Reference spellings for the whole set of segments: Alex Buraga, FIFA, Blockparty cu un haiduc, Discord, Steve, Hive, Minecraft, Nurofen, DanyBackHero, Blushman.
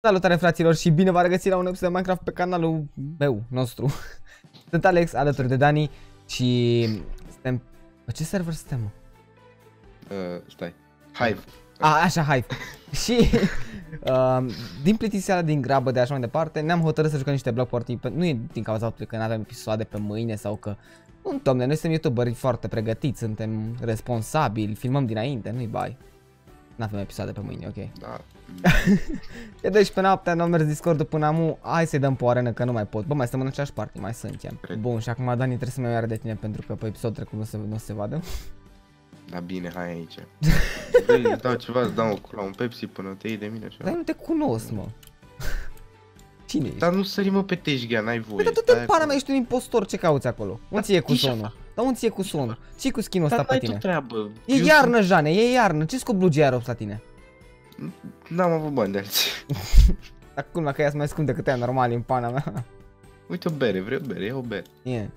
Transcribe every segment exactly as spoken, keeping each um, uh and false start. Salutare fraților și bine v-am regăsit la un episod de Minecraft pe canalul meu, nostru. Sunt Alex, alături de Dani și suntem... Pe ce server suntem, mă? Uh, stai, Hive. A, așa, Hive. Și uh, din plictiseala, din grabă, de așa mai departe, ne-am hotărât să jucăm niște BlockParty. Nu e din cauza faptului că nu avem episoade pe mâine sau că... Nu, domne, noi suntem youtuberi foarte pregătiți, suntem responsabili, filmăm dinainte, nu-i bai. N-avem episoade pe mâine, ok? Da. E deci pe noaptea, n-am mers Discord până amu, hai să-i dăm pe o arenă că nu mai pot. Bă, mai suntem în aceeași parte, mai suntem. Bun, și acum Dani trebuie să mă iară de tine pentru că pe episodul trecut nu se, nu se vadă. Da bine, hai aici. Băi, îți dau ceva, îți dau la un Pepsi până te iei de mine așa. Dar nu te cunosc, mă. Cine ești? Dar nu sări mă pe teșghea, n-ai voie. Dar tu te pana mea, ești un impostor, ce cauți acolo? Un ție cu sonul. Dar un ție cu sonul. Ce-i cu skin-ul ăsta pe tine? E iarnă, Jane, e iarnă. Ce-s cu blugi aerops la tine? N-am avut bani de alții. Acum dacă ea mai scund decât aia normal în pana mea. Uite o bere, vrei o bere, ia o bere. E.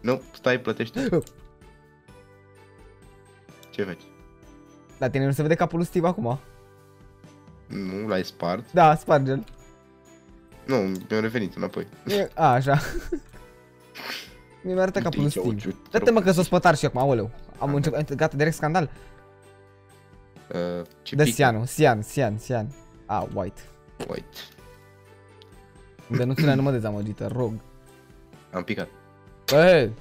Nu, stai, plătește. Ce faci? La tine nu se vede capul lui Steve acum? Nu, l-ai spart? Da, sparge-l. Nu, mi-am revenit înapoi. A, așa. Mi-mi arată capul lui Steve. Dă-te mă că s-o spătar și acum, aoleu. Am început, gata, direct scandal. Dă Sianu, Sian, Sian, Sian. A, White. White. Denunțile nu mă dezamăgită, rog. Am picat. Băi!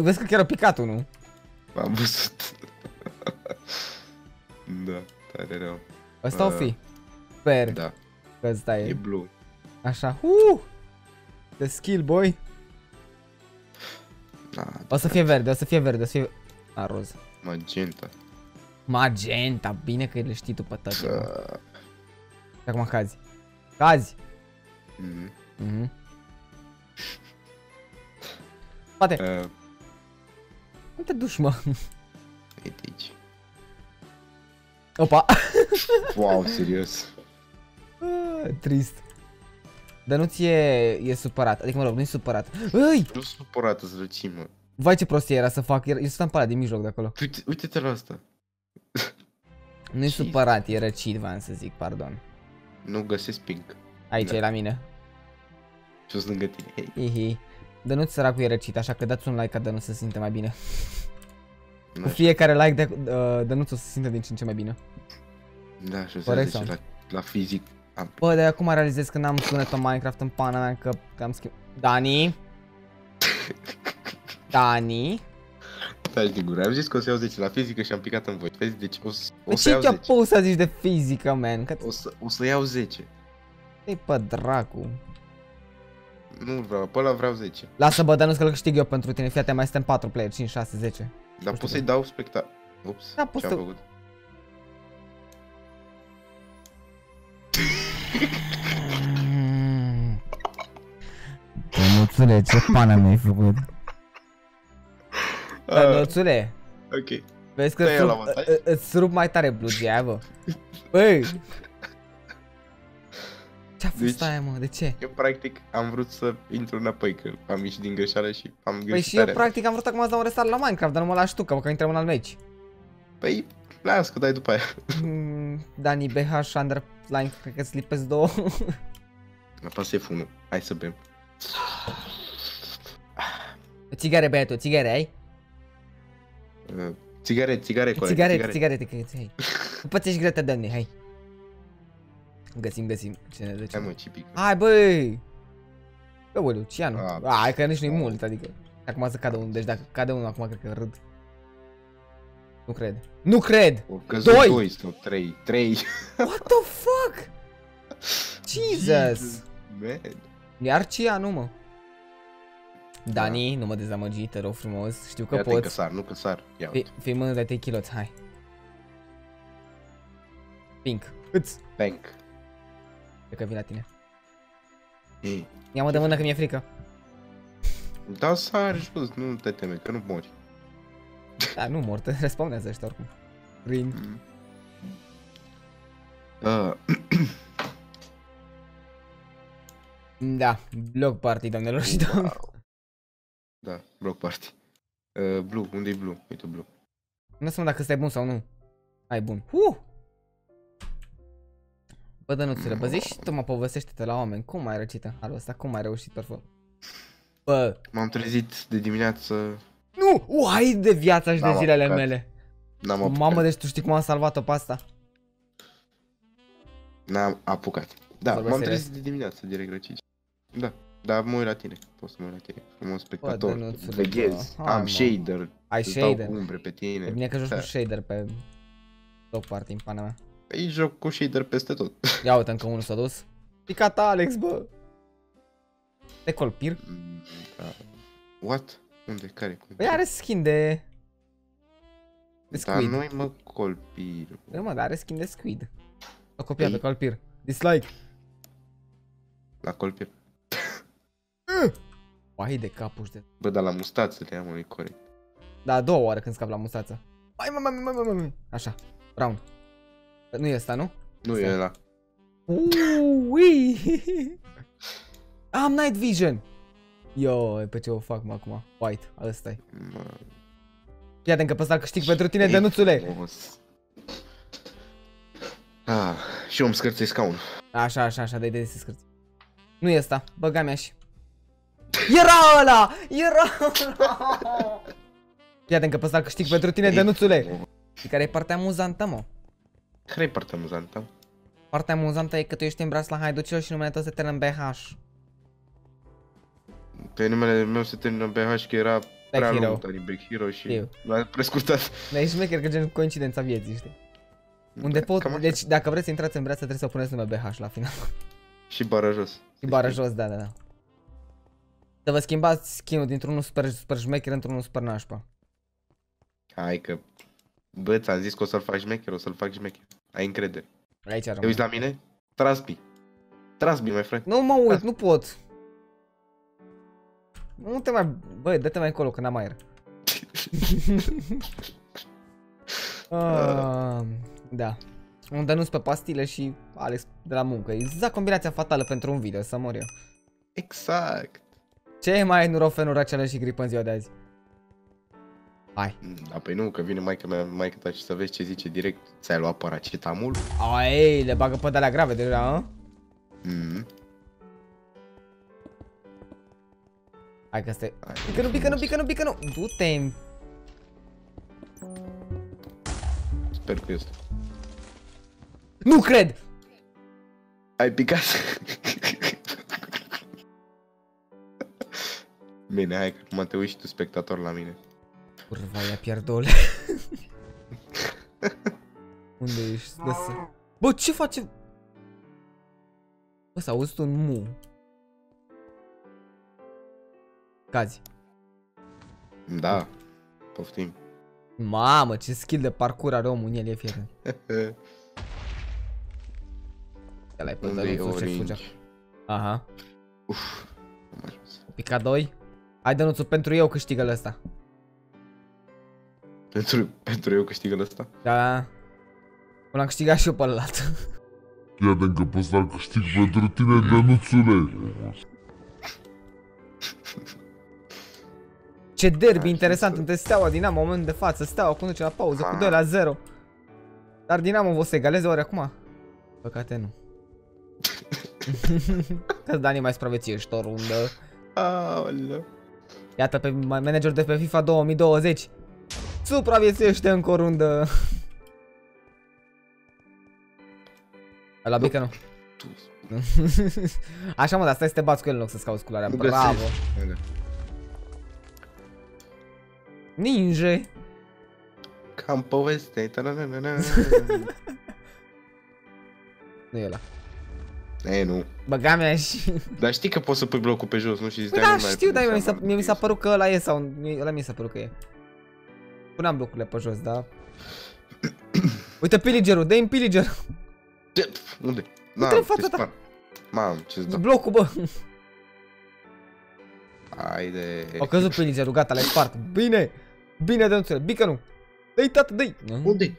Vezi că chiar a picat unul. M-am văzut. Da, tare rău. Ăsta o fi? Sper. Da. Că ăsta e. E blue. Așa, uuuu! The skill, boy! O să fie verde, o să fie verde, o să fie... A, roz. Magenta. Magenta, bine că le știi tu pe tăti. Și acum cazi. Cazi! Poate. Nu te duci, mă. Uite aici. Opa! Wow, serios. Trist. Dar nu ți-e e supărat, adică mă rog, nu-i supărat. Ai! Nu-i supărat, îți răci, mă. Vai ce prostie era să fac, eu stăm pe alea din mijloc de acolo. Uite-te la asta. Nu-i supărat, e răcit, v-am să zic, pardon. Nu găsesc pink. Aici e la mine. Jos lângă tine. Ihi. Dănuț săracul e răcit, așa că dați un like ca Dănuț să se simte mai bine. Cu fiecare like Dănuț o să se simte din ce în ce mai bine. Da, și o să zice la fizic. Bă, dar acum realizez că n-am sunet-o Minecraft în pana mea, că am schimbat... Dani? Dani? Stai de gură, am zis că o să iau zece la fizică și am picat în voi, vezi, deci o să, o să iau zece. Ce ce-o poți să zici de fizică, man? Că... O, să, o să iau zece. Ei, pe dracu. Nu vreau, pe ăla vreau zece. Lasă bă, dar nu-ți că îl câștig eu pentru tine, fiate, mai suntem patru player, cinci, șase, zece. Dar poți să-i dau spectac... Ups, da, ce-am făcut? Dănuțule, ce pana mi-ai făcut? Dănuțule! Ok. Vezi că îți rup mai tare blugia aia, bă. Băi! Ce-a fost aia, mă? De ce? Eu practic am vrut să intru înapoi, că am ieșit din greșeală și am găsit tare. Păi și eu practic am vrut acum să dau un restart la Minecraft, dar nu mă lași tu, că intrăm în alt meci. Păi, las că dai după aia. DanyBackHero underline, cred că-ți lipesc două. Apasă F unu, hai să bem. O țigare, băiatul, o țigare ai? Țigare, țigare, coleg, țigare. Țigare, țigare, hai. Pățești greta, doamne, hai. Găsim, găsim. Hai mă, cipic. Hai, băi! Bă, bă, Lucianu. Hai că nici nu-i mult, adică. Acum să cadă unul, deci dacă cadă unul acum, cred că râd. Nu cred. Nu cred! Doi! Doi sau trei, trei. What the fuck? Jesus! Iar ce nu mă? Dani, nu mă dezamăgi, te rog frumos, știu că poți. Ia-te că sar, nu că sar. Fii mână de trei kiloți, hai. Pink. Îți. Pink. Cred că vin la tine. Ia-mă de mână că mi-e frică. Da, sar jos, nu te teme, că nu mori. Da, nu mor, te respawnează ăștia oricum. Rin. Da, BlockParty, doamnelor și doamne. Da, BlockParty. Blue, unde-i Blue? Uite Blue. Nu știu dacă ăsta e bun sau nu. Ai bun. Bă, dar nu-ți răbăzești și tu, mă, povestește-te la oameni. Cum ai răcit în halul ăsta? Cum ai reușit, perfect? Bă. M-am trezit de dimineață. Nu! Uai de viața și de zilele mele. N-am apucat. Mamă, deci tu știi cum am salvat-o pe asta? N-am apucat. Da, m-am trezit de dimineață, direct răcit. Da, dar mă uit la tine. Poți să mă uit la tine. Sunt un spectator. Veghez, am shader. Ai shader? Îți dau umbre pe tine. E bine că joci cu shader pe BlockParty, în pana mea. Ei joc cu shader peste tot. Ia uite, încă unul s-a dus. Picata Alex, bă! Te colpir? Da. What? Unde? Care? Cum? Păi are skin de... de squid. Dar nu-i mă colpir. Da, mă, dar are skin de squid. L-a copiat pe colpir. Dislike! La colpir. Uai de capuși de... Bă, dar la mustață le am, nu-i corect. Da, a doua oară când scap la mustață. Mai, mai, mai, mai, mai, așa, round. Nu e ăsta, nu? Nu e ăla. Uuuui! Am night vision! Yo, pe ce o fac mă acum? White, ăsta-i. Iată încă pe ăsta-l câștig pentru tine, Dănuțule! Ah, și eu îmi scârței scaunul. Așa, așa, așa, dai de să scârți. Nu e ăsta, băga mea și... Era ăla! Era ăla! Iată încă pe ăsta-l câștig pentru tine, Dănuțule! Și care e partea amuzantă, mă? Care e partea amuzantă? Partea amuzantă e că tu ești îmbras la haiducilor și numele tău se termină în B H. Pe numele meu se termină în B H că era prea lung, DanyBackHero și l-a prescurtat. Dar e șmecher că gen coincidența vieții, știi? Un depot, deci dacă vreți să intrați în breață trebuie să puneți nume B H la final. Și bară jos. Și bară jos, da, da, da. Să vă schimbați skin-ul dintr-unul super, super șmecher într-unul super nașpa. Hai că... Bă, ți-am zis că o să-l fac șmecher, o să-l fac șmecher. Ai încredere. Aici rămâne. Te uiți la mine? Traspi. Traspi, mai frate. Nu mă uit, Traspi. Nu pot. Nu te mai... Băi, dă-te mai încolo, că n-am aer. uh, da. Un Dănuț pe pastile și Alex de la muncă. Exact combinația fatală pentru un video, să mor eu. Exact. Ce mai ai nurofenuri acele și gripă în ziua de azi? Hai. Da, păi nu, că vine maica mea, maica ta și să vezi ce zice direct. Ți-ai luat paracetamol? Ai, le bagă pe de-alea grave deja, hă? Mhm. Hai că stai. Pică nu, pică nu, pică nu, pică nu! Du-te-mi! Sper că este. Nu cred! Ai picat? Bine, hai că mă te uiți și tu spectator la mine. Curva, ia pierdole. Unde ești? Lăsă. Bă, ce face? Bă, s-a auzit un mu. Cazi. Da, poftim. Mamă, ce skill de parcurs are omul în el, e fieră. Ia-l-ai pânzăruțul ce fugea. Aha. Uf, am ajuns. Pica doi. Hai, Dănuțul, pentru eu câștigă-l ăsta. Pentru, pentru eu câștigă-l ăsta? Da. L-am câștigat și eu pe ălălalt. Iată că poți să-l câștig pentru tine, Dănuțule. Ce derby interesant între Steaua Dinamo în momentul de față. Steaua conduce la pauză cu doi la zero. Dar Dinamo vă se egaleze ori acum? Păcate nu. Că Dani mai supraviețuiești o rundă. Aoleu. Iată pe manager de pe FIFA două mii douăzeci. Supraviețuiește încă o rundă. La bică nu. Așa mă, dar stai să te bați cu el în loc să-ți cauți culoarea. Bravo. Ninja. Cam poveste. Nu e ăla. E, nu. Băga mea și... Dar știi că poți să pui blocul pe jos, nu? Și zici, da, știu, dar mie mi s-a părut că ăla e sau... Ăla mi s-a părut că e. Puneam blocurile pe jos, da? Uite pillagerul, dă-i în pillager. Unde? Uite în fața ta. Mam, ce-ți dau? Blocul, bă. Haide. Au căzut pillagerul, gata, l-ai spart. Bine, bine, Dănuțule, bică nu. Dă-i, tată, dă-i. Unde-i?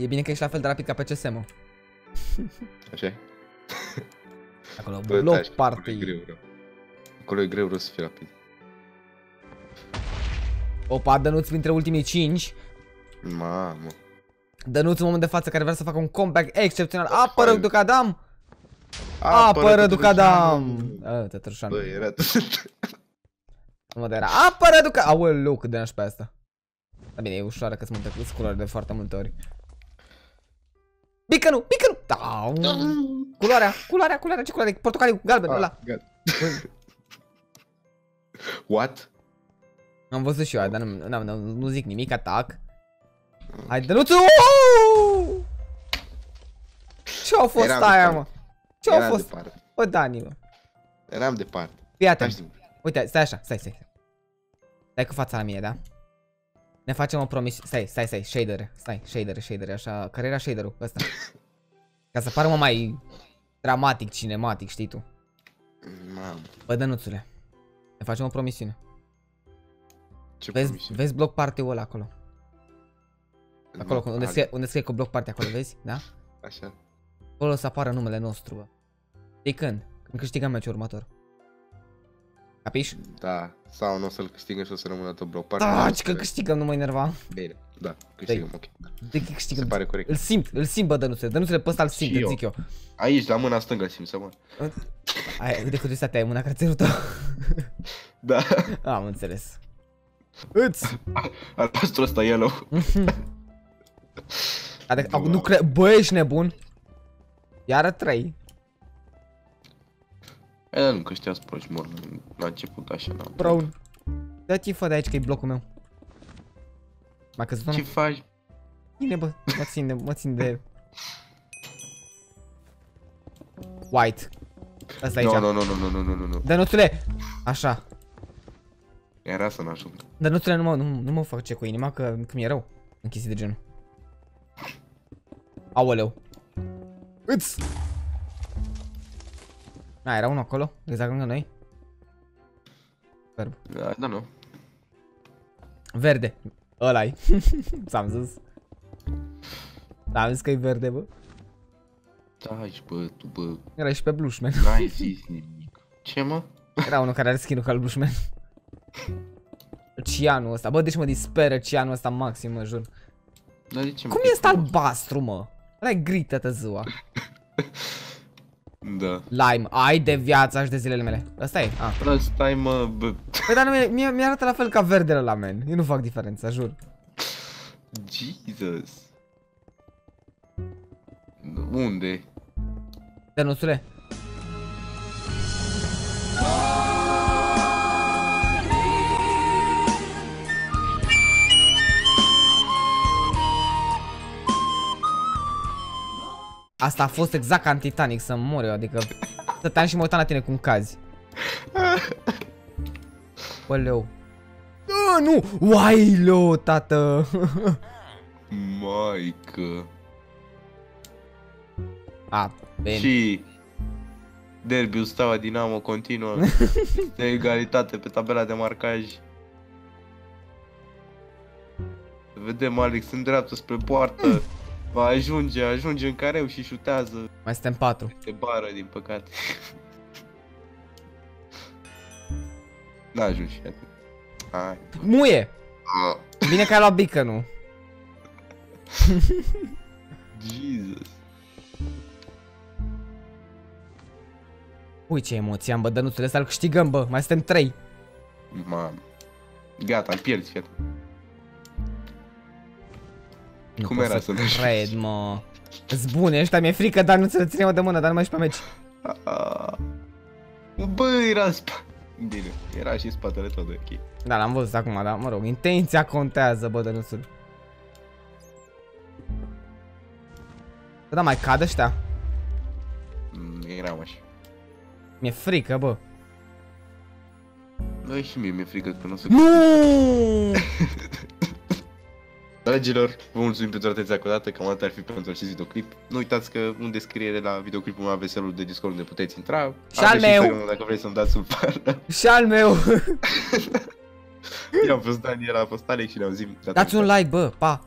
E bine că ești la fel de rapid ca pe C S, mă. Așa-i? Acolo, BlockParty. Acolo e greu, rău să fii rapid. Opa, Dănuț printre ultimii cinci. Mamă. Dănuț în momentul de față care vrea să facă un comeback excepțional. Apără Ducadam! Apără Ducadam! A, te trășan. Băi, era tot. Mă, de era. Apără Ducadam! Aoleu, cât de naș pe asta. Dar bine, e ușoară că-s multe culoare de foarte multe ori. Pică nu! Pică nu! Da! Culoarea! Culoarea! Culoarea! Ce culoare? Portocaliu! Galben! Ăla! What? Am văzut și eu, dar nu zic nimic, atac. Hai, Dănuțu! Ce-a fost aia, mă? Ce-a fost? O, Dani, mă. Eram departe. Fii atent. Uite, stai așa, stai, stai. Stai cu fața la mie, da? Ne facem o promisiune. Stai, stai, stai, shadere. Stai, shadere, shadere, așa. Care era shaderul ăsta? Ca să pară mai dramatic, cinematic, știi tu. Bă, Dănuțule, ne facem o promisiune. Ce promisiune? Vezi BlockParty-ul ăla acolo. Acolo, unde scrie, unde scrie cu BlockParty acolo, vezi? Da? Așa. Acolo o să apară numele nostru, bă. Știi când? Când câștigăm meciul următor. Capiș? Da, sau nu o să-l câștigăm și o să rămână tot BlockParty. Taci, că câștigăm, nu mă enerva. Bine, da, câștigăm, ok. De ce câștigăm? Se pare corect. Îl simt, îl simt, bă, Dănuțule. Dănuțule, pe ăsta îl simt, îți zic eu. Aici, la mâna stângă, îl simt, să mă. Ai, de curiozitate, ai mâna crațelul tău. Da. Am înțeles. Îți! Albastru ăsta, yellow. Adică, nu cred, bă, ești nebun. Iară trei. E, dar nu, că știa spăși mor, la început așa, da. Brown. Da, ce fă de aici, că e blocul meu. M-a căzut unul? Ce faci? Ține, bă, mă țin de, mă țin de... White. Asta aici. Nu, nu, nu, nu, nu, nu, nu, nu. Dănuțule! Așa. Era să n-ajung. Dănuțule, nu mă, nu, nu mă fac ce cu inima, că, că mi-e rău. În chestii de genul. Aoleu. Îți! Na, era unul acolo, exact lângă noi. Superb. Da, da, nu. Verde. Ăla-i. S-am zis. Am zis că-i verde, bă. Da, ești, bă, tu, bă. Era și pe Blushman. N-ai zis nimic. Ce, mă? Era unul care are skin-ul ca Blushman. Cianul ăsta. Bă, deci mă disperă cianul ăsta maxim, mă jur. Dar de ce, cum e ăsta albastru, mă? Ăla-i gri toată ziua. Da. Lime, ai de viața și de zilele mele. Ăsta e? Ah. Ăsta e, mă... Păi, dar nu, mie mi-arată la fel ca verdele la men. Eu nu fac diferența, jur. Jesus. Unde? Dănuțule. Asta a fost exact ca în Titanic, să mor eu, adică stăteam și mă uitam la tine cum cazi. Băleu. A, nu! Uaileu, tată! Maică. A, bine. Și derbiul Steaua Dinamo continuă. De egalitate pe tabela de marcaj. Vedem Alex în dreapta spre poartă. Va ajunge, ajunge în careu și șutează. Mai suntem patru. Se bară, din păcate. N-a ajuns și atât. Hai. Muie! Bine că ai luat bică, nu? Jesus. Ui, ce emoții am, bă, Dănuțule, să-l câștigăm, bă, mai suntem trei. Mamă. Gata, am pierdut, fiat. Nu cum era să cred, mă. Îți bune, ăștia mi-e frică, dar nu ți le ținem de mână, dar nu mai ești pe meci. Bă, era în spate. Bine, era și în spatele tot de ok. Da, l-am văzut acum, dar mă rog, intenția contează, bă, Dănuțul. Bă, dar mai cad ăștia? Mm, eram așa. Mi-e frică, bă. Bă, și mie mi-e frică că nu o să... Nuuuu! Dragilor, vă mulțumim pentru atenția cu dată, cam atât ar fi pentru acest videoclip. Nu uitați că în descriere la videoclipul meu aveți serverul de Discord unde puteți intra. Și al meu! Dacă vreți să-mi dați un par. Și al meu! Eu am fost Daniel, a fost Alex și ne auzim. Dați un like, bă, pa!